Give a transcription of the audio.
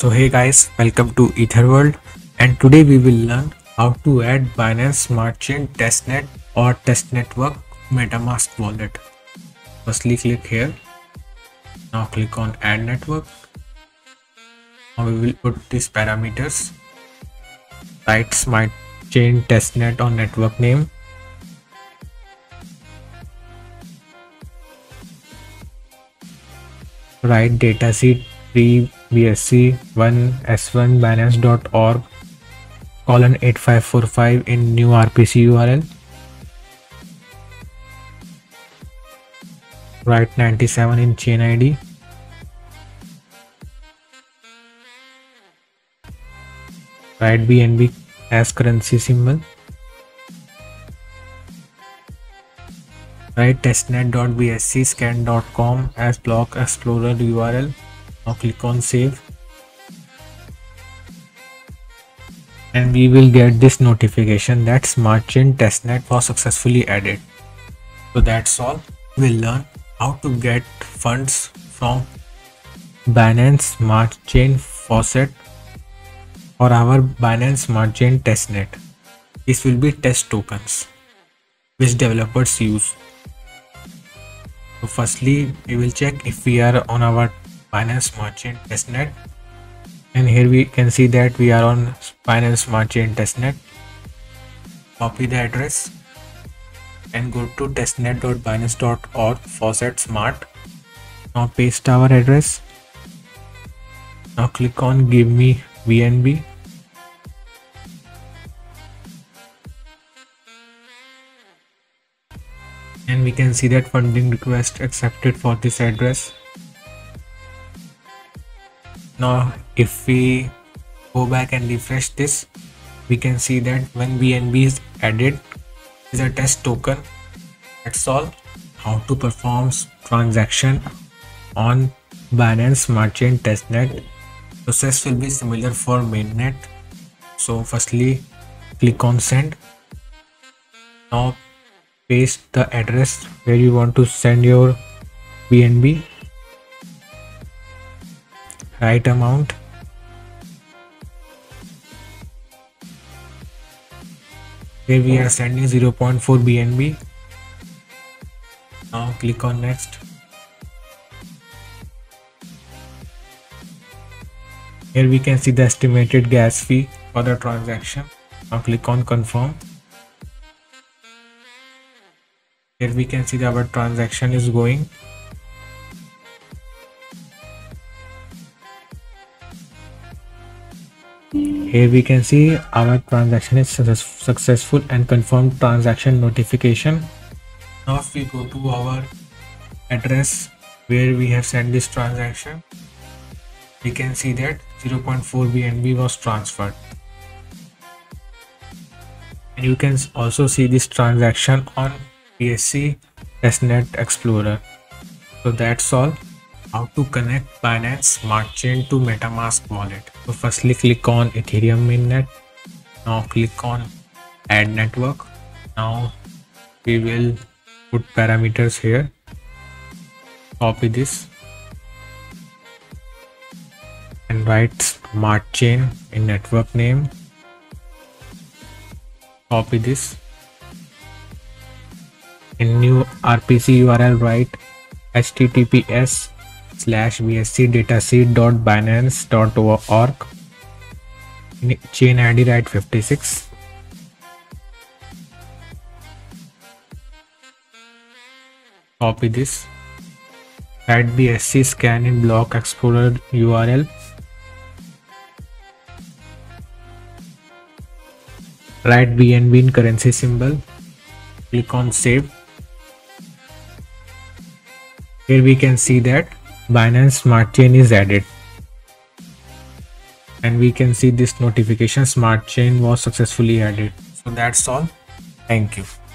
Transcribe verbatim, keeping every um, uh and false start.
So hey guys, welcome to Etherworld, and today we will learn how to add Binance Smart Chain Testnet or Test Network MetaMask wallet. Firstly, click here. Now click on Add Network. Now we will put these parameters. Write Smart Chain Testnet on network name. Write dataset three B S C one S one binance dot org colon eight five four five in new R P C U R L. Write ninety-seven in chain I D. Write B N B as currency symbol. Write testnet dot b s c scan dot com as block explorer U R L. Now click on save, and we will get this notification that Smart Chain Testnet was successfully added. So that's all. We'll learn how to get funds from Binance Smart Chain Faucet or our Binance Smart Chain Testnet. This will be test tokens which developers use. So firstly, we will check if we are on our Binance Smart Chain Testnet, and here we can see that we are on Binance Smart Chain Testnet. Copy the address and go to testnet dot binance dot org faucet smart. Now paste our address. Now click on give me B N B. And we can see that funding request accepted for this address. Now if we go back and refresh this, we can see that when B N B is added, is a test token. That's all. How to perform transaction on Binance Smart Chain Testnet. Process will be similar for mainnet. So firstly, click on send. Now paste the address where you want to send your B N B. Right amount, here we are sending zero point four B N B. Now click on next. Here we can see the estimated gas fee for the transaction. Now click on confirm. Here we can see that our transaction is going. Here we can see our transaction is successful and confirmed transaction notification. Now if we go to our address where we have sent this transaction, we can see that zero point four B N B was transferred. And you can also see this transaction on B S C Testnet Explorer. So that's all. How to connect Binance Smart Chain to MetaMask wallet. So firstly, click on Ethereum mainnet. Now click on add network. Now we will put parameters here. Copy this and write Smart Chain in network name. Copy this. In new R P C U R L, write https slash bsc dataset dot binance dot org. In chain I D, write fifty-six. Copy this. Write bsc scan in block explorer U R L. Write B N B in currency symbol. Click on save. Here we can see that Binance Smart Chain is added, and we can see this notification Smart Chain was successfully added. So that's all. Thank you.